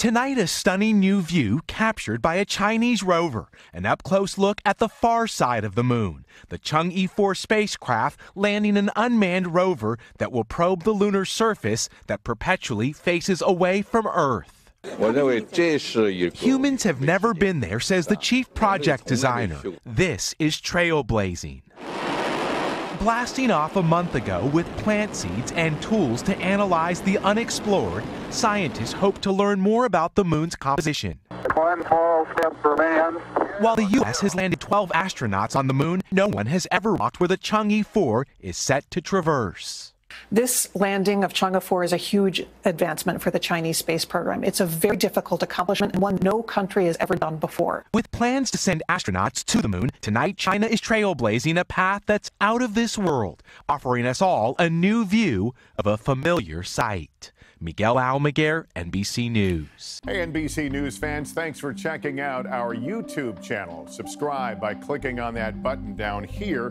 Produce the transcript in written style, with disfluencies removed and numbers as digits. Tonight, a stunning new view captured by a Chinese rover, an up-close look at the far side of the moon, the Chang'e 4 spacecraft landing an unmanned rover that will probe the lunar surface that perpetually faces away from Earth. Humans have never been there, says the chief project designer. This is trailblazing. Blasting off a month ago with plant seeds and tools to analyze the unexplored, scientists hope to learn more about the moon's composition. One small step for man. While the U.S. has landed 12 astronauts on the moon, no one has ever walked where the Chang'e 4 is set to traverse. This landing of Chang'e 4 is a huge advancement for the Chinese space program. It's a very difficult accomplishment and one no country has ever done before. With plans to send astronauts to the moon, tonight China is trailblazing a path that's out of this world, offering us all a new view of a familiar sight. Miguel Almaguer, NBC News. Hey, NBC News fans, thanks for checking out our YouTube channel. Subscribe by clicking on that button down here.